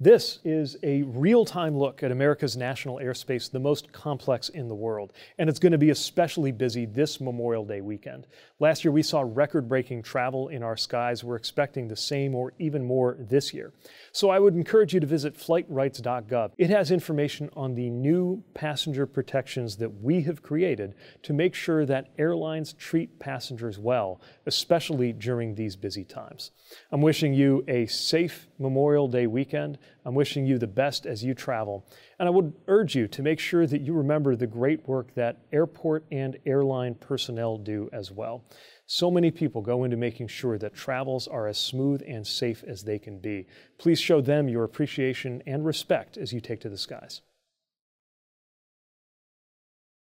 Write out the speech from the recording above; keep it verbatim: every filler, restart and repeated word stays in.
This is a real-time look at America's national airspace, the most complex in the world, and it's going to be especially busy this Memorial Day weekend. Last year, we saw record-breaking travel in our skies. We're expecting the same or even more this year. So I would encourage you to visit flight rights dot gov. It has information on the new passenger protections that we have created to make sure that airlines treat passengers well, especially during these busy times. I'm wishing you a safe Memorial Day weekend. I'm wishing you the best as you travel, and I would urge you to make sure that you remember the great work that airport and airline personnel do as well. So many people go into making sure that travels are as smooth and safe as they can be. Please show them your appreciation and respect as you take to the skies.